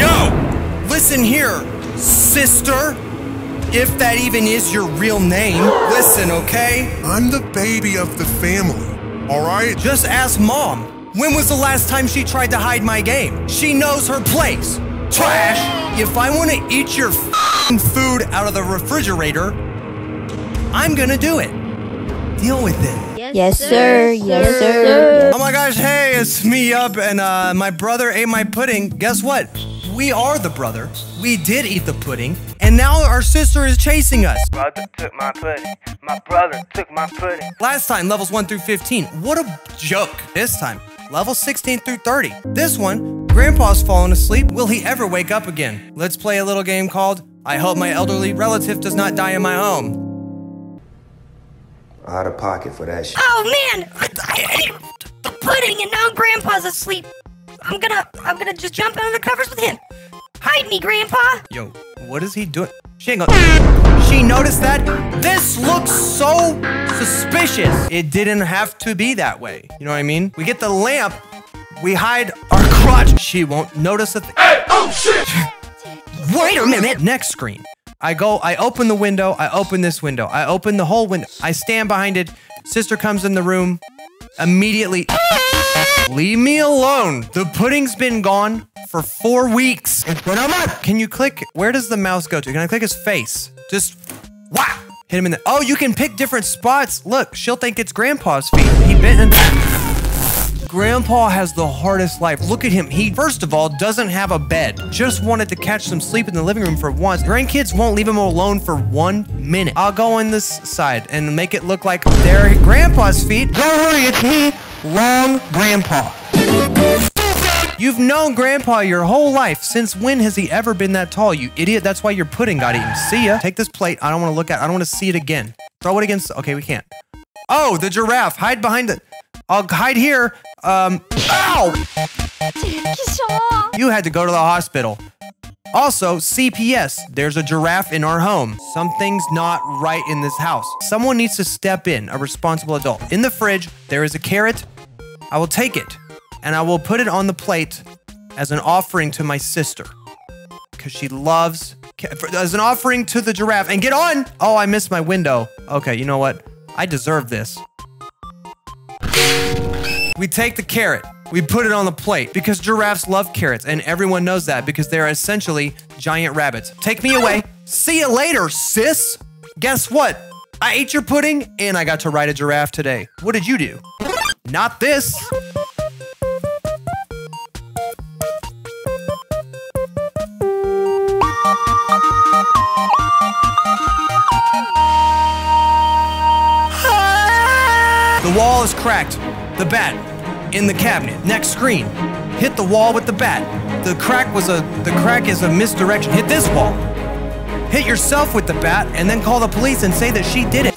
Yo! Listen here, sister. If that even is your real name. Listen, okay? I'm the baby of the family, alright? Just ask Mom. When was the last time she tried to hide my game? She knows her place. Trash! If I want to eat your f***ing food out of the refrigerator, I'm gonna do it. Deal with it. Yes, sir. Yes, sir. Oh my gosh, hey, it's me, Up, and my brother ate my pudding. Guess what? We are the brother. We did eat the pudding, and now our sister is chasing us. Brother took my pudding. My brother took my pudding. Last time, levels 1 through 15. What a joke. This time, levels 16 through 30. This one, Grandpa's fallen asleep. Will he ever wake up again? Let's play a little game called I Hope My Elderly Relative Does Not Die in My Home. Out of pocket for that shit. Oh, man! I ate the pudding, and now Grandpa's asleep. I'm gonna just jump under the covers with him. Hide me, Grandpa. Yo, what is he doing? She ain't gonna... She noticed that. This looks so suspicious. It didn't have to be that way. You know what I mean? We get the lamp. We hide our crotch. She won't notice a thing. Hey, oh shit! Wait a minute. Next screen. I open the window. I open this window. I open the whole window. I stand behind it. Sister comes in the room. Immediately. Leave me alone. The pudding's been gone for 4 weeks. Can you click? Where does the mouse go to? Can I click his face? Just wow. Hit him in the... Oh, you can pick different spots. Look, she'll think it's Grandpa's feet. He bent in. Grandpa has the hardest life. Look at him. He, first of all, doesn't have a bed. Just wanted to catch some sleep in the living room for once. Grandkids won't leave him alone for 1 minute. I'll go on this side and make it look like they're at Grandpa's feet. Don't worry, it's me. Wrong Grandpa. You've known Grandpa your whole life. Since when has he ever been that tall, you idiot? That's why your pudding got eaten. See ya. Take this plate. I don't want to look at it. I don't want to see it again. Throw it against... Okay, we can't. Oh, the giraffe. Hide behind the... I'll hide here. Ow! You had to go to the hospital. Also, CPS. There's a giraffe in our home. Something's not right in this house. Someone needs to step in, a responsible adult. In the fridge, there is a carrot. I will take it, and I will put it on the plate as an offering to my sister, because she loves... As an offering to the giraffe. And get on! Oh, I missed my window. Okay, you know what? I deserve this. We take the carrot. We put it on the plate because giraffes love carrots, and everyone knows that because they're essentially giant rabbits. Take me away. See you later, sis. Guess what? I ate your pudding and I got to ride a giraffe today. What did you do? Not this. The wall is cracked. The bat. In the cabinet. Next screen. Hit the wall with the bat. The crack is a misdirection. Hit this wall. Hit yourself with the bat and then call the police and say that she did it.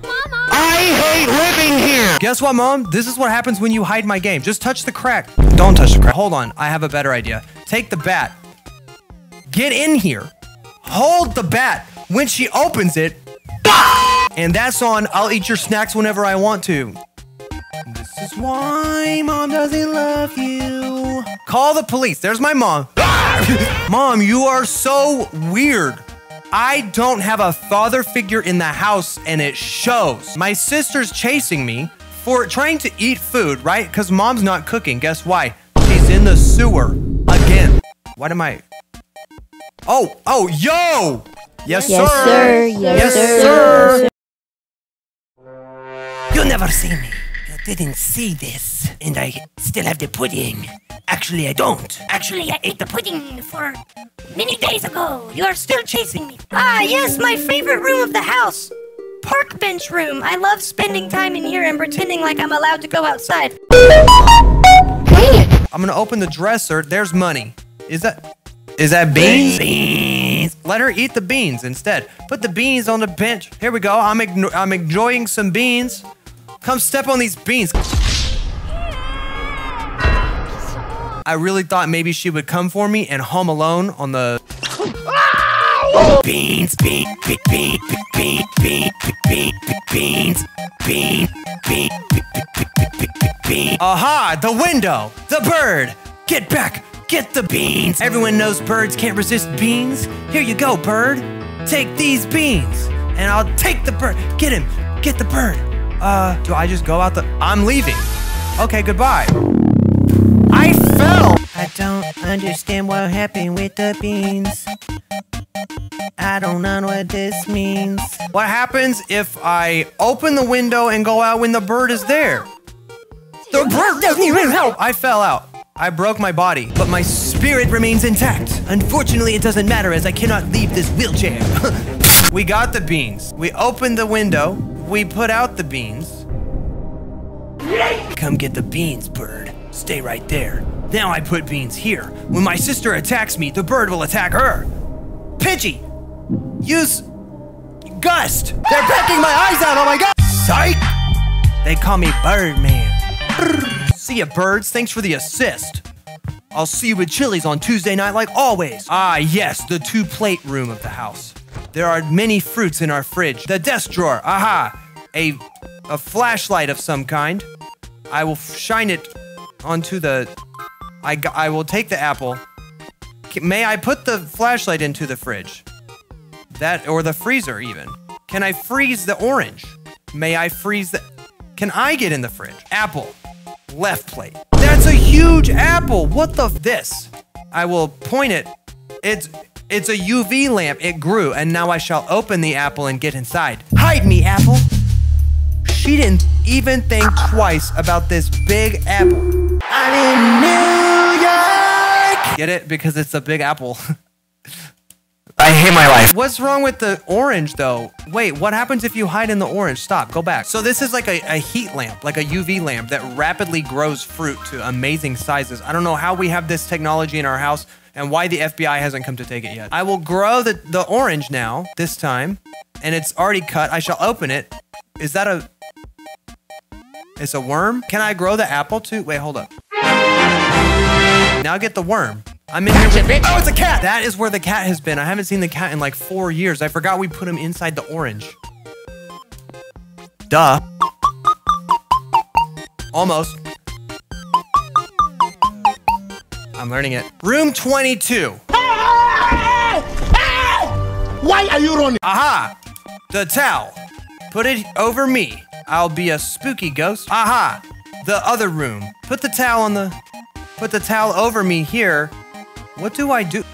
Mama. I hate living here. Guess what, Mom? This is what happens when you hide my game. Just touch the crack. Don't touch the crack. Hold on. I have a better idea. Take the bat. Get in here. Hold the bat. When she opens it, and that's on. I'll eat your snacks whenever I want to. This is why Mom doesn't love you. Call the police. There's my mom. Mom, you are so weird. I don't have a father figure in the house, and it shows. My sister's chasing me for trying to eat food, right? Because Mom's not cooking. Guess why? She's in the sewer again. What am I? Oh, yo! Yes, sir. Sir. Yes, sir. You'll never see me. Didn't see this, and I still have the pudding. Actually, I don't. Actually, I ate the pudding for many days ago. You are still chasing me. Ah, yes, my favorite room of the house. Park bench room. I love spending time in here and pretending like I'm allowed to go outside. I'm gonna open the dresser. There's money. Is that beans? Beans. Let her eat the beans instead. Put the beans on the bench. Here we go. I'm enjoying some beans. Come step on these beans. I really thought maybe she would come for me and Home Alone on the... Beans, beans, beans, beans, beans, beans, beans, beans. Aha, the window, the bird. Get back, Get the beans! Everyone knows birds can't resist beans. Here you go, bird. Take these beans. And I'll take the bird. Get him. Get the bird. Do I just go out the... I'm leaving. Okay, goodbye. I fell! I don't understand what happened with the beans. I don't know what this means. What happens if I open the window and go out when the bird is there? The bird doesn't even help! I fell out. I broke my body, but my spirit remains intact. Unfortunately, it doesn't matter as I cannot leave this wheelchair. We got the beans. We opened the window. We put out the beans. Come get the beans, bird. Stay right there. Now I put beans here. When my sister attacks me, the bird will attack her. Pidgey! Use... Gust! They're pecking my eyes out! Oh my god! Psych! They call me Birdman. See ya, birds. Thanks for the assist. I'll see you at Chili's on Tuesday night like always. Ah, yes, the two-plate room of the house. There are many fruits in our fridge. The desk drawer. Aha! A flashlight of some kind. I will shine it onto the... I will take the apple. May I put the flashlight into the fridge? That, or the freezer even. Can I freeze the orange? May I freeze the... Can I get in the fridge? Apple. Left plate. That's a huge apple! What the... This. I will point it. It's a UV lamp. It grew, and now I shall open the apple and get inside. Hide me, apple! She didn't even think twice about this big apple. I'm in New York! Get it? Because it's a big apple. I hate my life. What's wrong with the orange, though? Wait, what happens if you hide in the orange? Stop, go back. So this is like a heat lamp, like a UV lamp that rapidly grows fruit to amazing sizes. I don't know how we have this technology in our house and why the FBI hasn't come to take it yet. I will grow the orange now, this time, and it's already cut. I shall open it. Is that a... It's a worm? Can I grow the apple, too? Wait, hold up. Now get the worm. I'm in here with... Oh, it's a cat! That is where the cat has been. I haven't seen the cat in like 4 years. I forgot we put him inside the orange. Duh. Almost. I'm learning it. Room 22. Why are you running? Aha! The towel. Put it over me. I'll be a spooky ghost. Aha! The other room. Put the towel on the... Put the towel over me here. What do I do?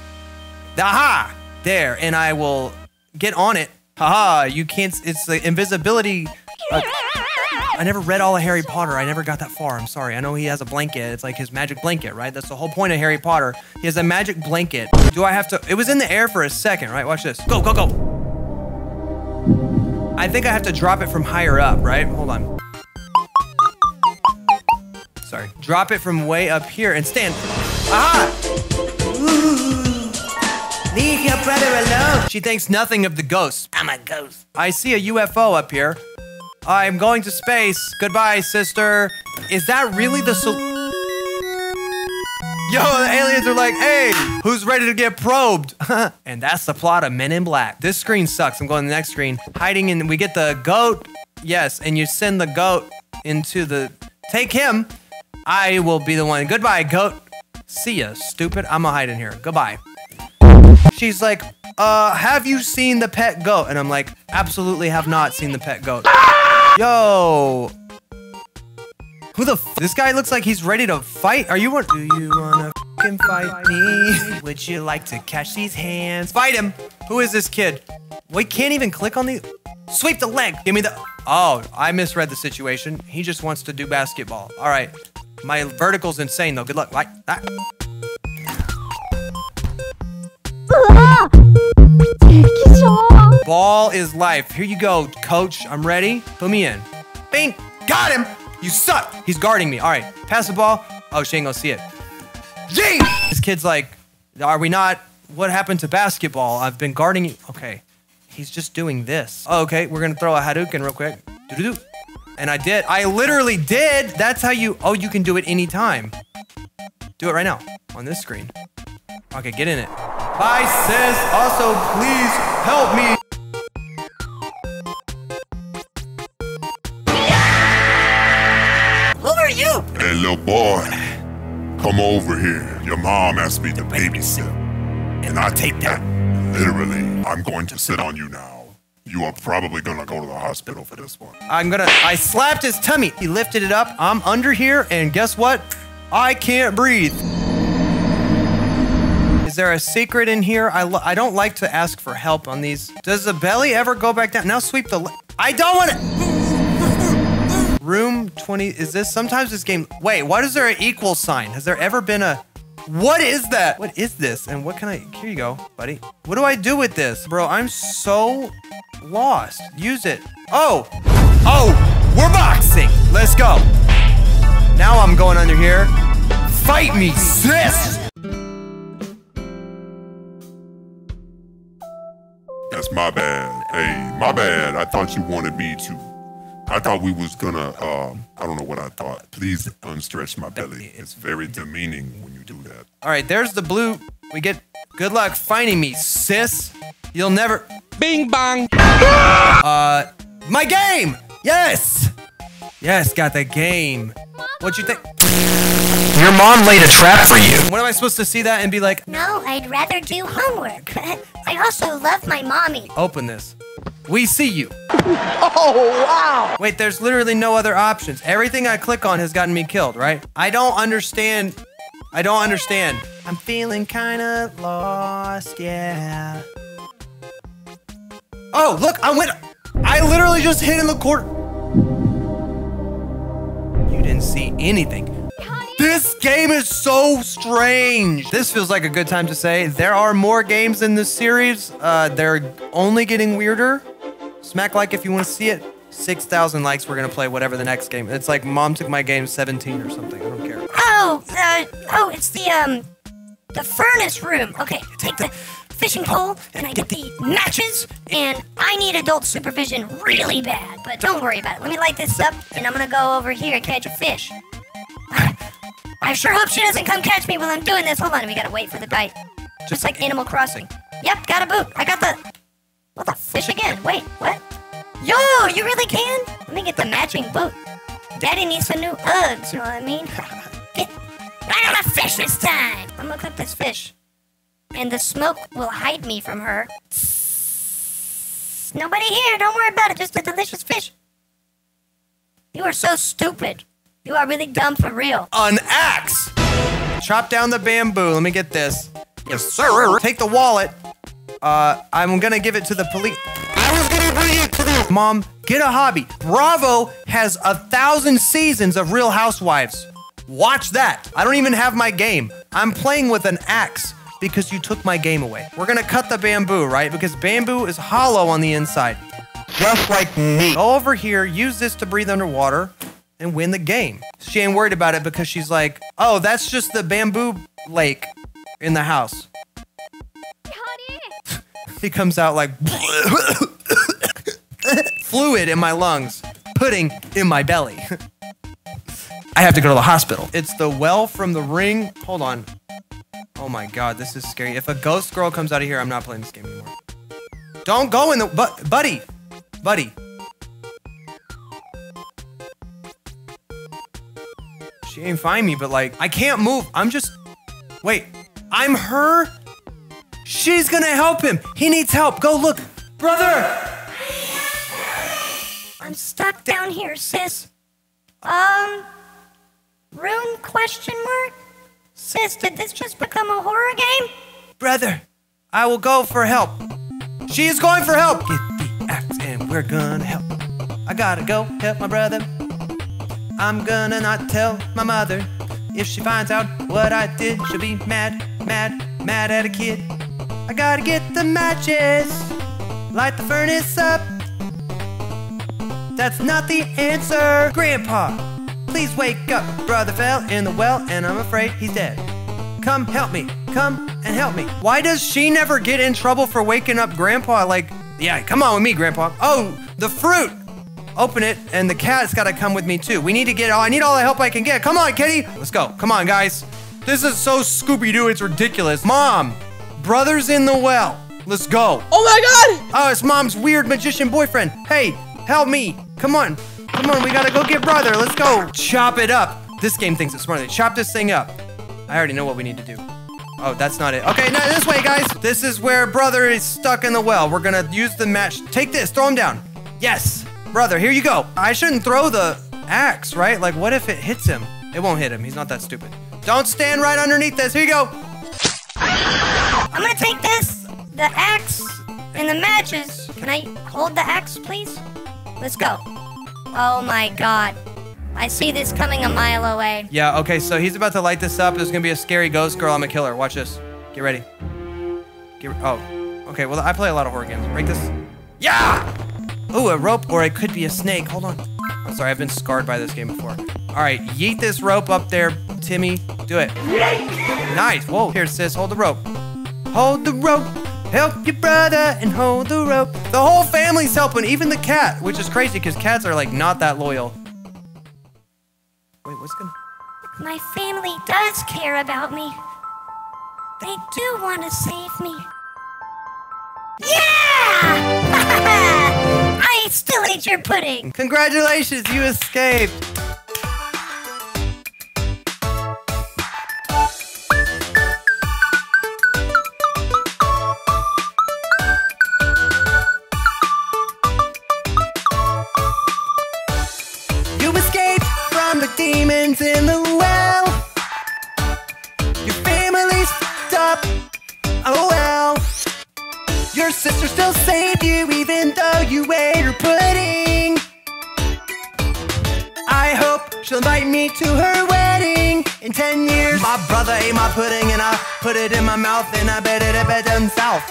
Aha! There, and I will get on it. Haha, you can't, it's the invisibility. I never read all of Harry Potter. I never got that far, I'm sorry. I know he has a blanket. It's like his magic blanket, right? That's the whole point of Harry Potter. He has a magic blanket. Do I have to, it was in the air for a second, right? Watch this. Go, go, go. I think I have to drop it from higher up, right? Hold on. Sorry. Drop it from way up here and stand. Aha! Leave your brother alone. She thinks nothing of the ghost. I'm a ghost. I see a UFO up here. I'm going to space. Goodbye, sister. Is that really the solution? Yo, the aliens are like, hey, who's ready to get probed? And that's the plot of Men in Black. This screen sucks. I'm going to the next screen. Hiding in, we get the goat. Yes, and you send the goat into the, take him. I will be the one. Goodbye, goat. See ya, stupid. I'm gonna hide in here. Goodbye. She's like, have you seen the pet goat? And I'm like, absolutely have not seen the pet goat. Yo. Who the f? This guy looks like he's ready to fight. Are you one? Do you wanna f***ing fight me? Would you like to catch these hands? Fight him. Who is this kid? We can't even click on the... Sweep the leg. Give me the... Oh, I misread the situation. He just wants to do basketball. All right. My vertical's insane, though. Good luck. Like, ah. Ball is life. Here you go, coach. I'm ready. Put me in. Bing. Got him. You suck. He's guarding me. All right. Pass the ball. Oh, she ain't gonna see it. Gee! This kid's like, are we not? What happened to basketball? I've been guarding you. Okay. He's just doing this. Oh, okay. We're gonna throw a Hadouken real quick. Doo-doo-doo. And I did. I literally did. That's how you... Oh, you can do it anytime. Do it right now on this screen. Okay, get in it. Bye, sis. Also, please help me. Yeah! Who are you? Hello, boy. Come over here. Your mom asked me to babysit. And I take that literally. I'm going to sit on you now. You are probably gonna go to the hospital for this one. I slapped his tummy. He lifted it up. I'm under here, and guess what? I can't breathe. Is there a secret in here? I don't like to ask for help on these. Does the belly ever go back down? Now sweep the I don't want to. Room 20, is this? Sometimes this game, wait, why is there an equal sign? Has there ever been a, what is that? What is this? And what can I, here you go, buddy. What do I do with this? Bro, I'm so lost. Use it. Oh, we're boxing. Let's go. Now I'm going under here. Fight me, sis. That's my bad. Hey, my bad. I thought you wanted me to. I thought we was gonna, I don't know what I thought. Please unstretch my belly. It's very demeaning when you do that. All right, there's the blue. We get, good luck finding me, sis. You'll never, bing bong. My game, yes. Yes, got the game. What'd you think? Your mom laid a trap for you. What am I supposed to see that and be like? No, I'd rather do homework. I also love my mommy. Open this. We see you. Oh, wow. Wait, there's literally no other options. Everything I click on has gotten me killed, right? I don't understand. I don't understand. I'm feeling kind of lost, yeah. Oh, look, I literally just hid in the corner. You didn't see anything. This game is so strange. This feels like a good time to say there are more games in this series. They're only getting weirder. Smack like if you want to see it. 6,000 likes. We're going to play whatever the next game. It's like Mom Took My Game 17 or something. I don't care. Oh, it's the furnace room. Okay, take the fishing pole and I get the matches and I need adult supervision really bad, but don't worry about it. Let me light this up and I'm going to go over here and catch a fish. I sure hope she doesn't come catch me while I'm doing this. Hold on, we gotta wait for the bite. Just like Animal Crossing. Yep, got a boot. I got the... What the fish again? Wait, what? Yo, you really can? Let me get the matching boot. Daddy needs some new Uggs, you know what I mean? I got a fish this time! I'm gonna clip this fish. And the smoke will hide me from her. Nobody here, don't worry about it, just a delicious fish. You are so stupid. You are really dumb for real. An axe! Chop down the bamboo. Let me get this. Yes, sir. Take the wallet. I'm gonna give it to the police. I was gonna bring it to them. Mom, get a hobby. Bravo has 1,000 seasons of Real Housewives. Watch that. I don't even have my game. I'm playing with an axe because you took my game away. We're gonna cut the bamboo, right? Because bamboo is hollow on the inside. Just like me. Go over here. Use this to breathe underwater and win the game. She ain't worried about it because she's like, oh, that's just the bamboo lake in the house. He comes out like, fluid in my lungs, pudding in my belly. I have to go to the hospital. It's the well from the ring. Hold on. Oh my God, this is scary. If a ghost girl comes out of here, I'm not playing this game anymore. Don't go in the, buddy. She ain't find me, but like, I can't move. I'm just, wait, I'm her? She's gonna help him. He needs help. Go look. Brother! I'm stuck down here, sis. Room question mark? Sis, did this just become a horror game? Brother, I will go for help. She is going for help. Get the axe and we're gonna help. I gotta go help my brother. I'm gonna not tell my mother. If she finds out what I did, she'll be mad at a kid. I gotta get the matches, light the furnace up. That's not the answer. Grandpa, please wake up. Brother fell in the well and I'm afraid he's dead. Come help me, come and help me. Why does she never get in trouble for waking up Grandpa? Like, yeah, come on with me, Grandpa. Oh, the fruit. Open it, and the cat's gotta come with me too. We need to get all, I need all the help I can get. Come on, kitty. Let's go. Come on, guys. This is so Scooby-Doo, it's ridiculous. Mom, brother's in the well. Let's go. Oh my God. Oh, it's Mom's weird magician boyfriend. Hey, help me. Come on. Come on, we gotta go get brother. Let's go. Chop it up. This game thinks it's smart. They chop this thing up. I already know what we need to do. Oh, that's not it. Okay, now this way, guys. This is where brother is stuck in the well. We're gonna use the match. Take this, throw him down. Yes, brother, here you go. I shouldn't throw the axe, right? Like, what if it hits him? It won't hit him, he's not that stupid. Don't stand right underneath this, here you go. I'm gonna take this, the axe, and the matches. Can I hold the axe, please? Let's go. Oh my God. I see this coming a mile away. Yeah, okay, so he's about to light this up. There's gonna be a scary ghost girl. I'm gonna kill her. Watch this. Get ready. Oh, okay, well, I play a lot of horror games. Break this. Yeah! Ooh, a rope, or it could be a snake. Hold on. I'm sorry, I've been scarred by this game before. All right, yeet this rope up there, Timmy. Do it. Nice. Whoa, here, sis, hold the rope. Hold the rope. Help your brother and hold the rope. The whole family's helping, even the cat, which is crazy because cats are, like, not that loyal. Wait, what's gonna... My family does care about me. They do want to save me. Yeah! I still ate your pudding. Congratulations, you escaped. Demons in the well. Your family's fucked up. Oh well. Your sister still saved you even though you ate her pudding. I hope she'll invite me to her wedding in 10 years. My brother ate my pudding and I put it in my mouth and I bet it himself.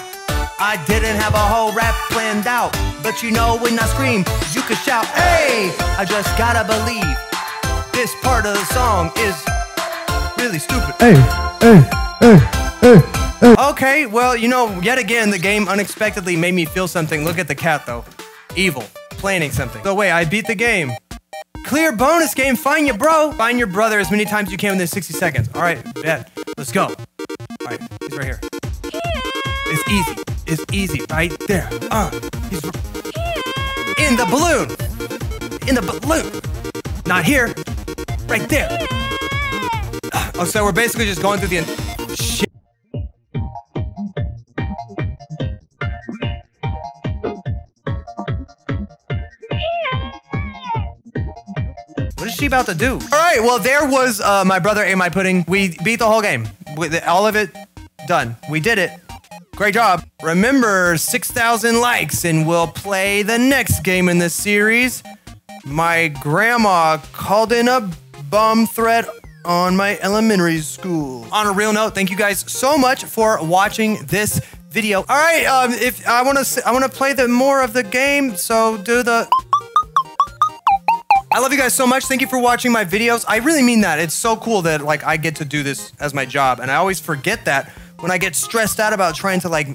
I didn't have a whole rap planned out, but you know when I scream, you could shout, hey! I just gotta believe. This part of the song is really stupid. Hey, hey, hey, hey, hey. Okay, well, you know, yet again, the game unexpectedly made me feel something. Look at the cat, though. Evil. Planning something. So wait, I beat the game. Clear bonus game. Find your bro. Find your brother as many times as you can within 60 seconds. All right, yeah, let's go. All right, he's right here. It's easy. It's easy right there. He's in the balloon. In the balloon. Not here. Right there. Oh, so we're basically just going through the end. Shit. What is she about to do? All right, well, there was My Brother Ate My Pudding. We beat the whole game. All of it done. We did it. Great job. Remember, 6,000 likes, and we'll play the next game in this series. My grandma called in a bomb threat on my elementary school. On a real note, thank you guys so much for watching this video. All right, if I wanna play the more of the game, so do the. I love you guys so much. Thank you for watching my videos. I really mean that. It's so cool that like I get to do this as my job, and I always forget that when I get stressed out about trying to like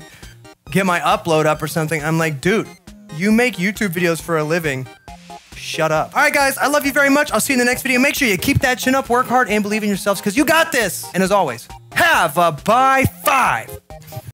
get my upload up or something. I'm like, dude, you make YouTube videos for a living. Shut up. All right, guys, I love you very much. I'll see you in the next video. Make sure you keep that chin up, work hard, and believe in yourselves because you got this. And as always, have a bye five.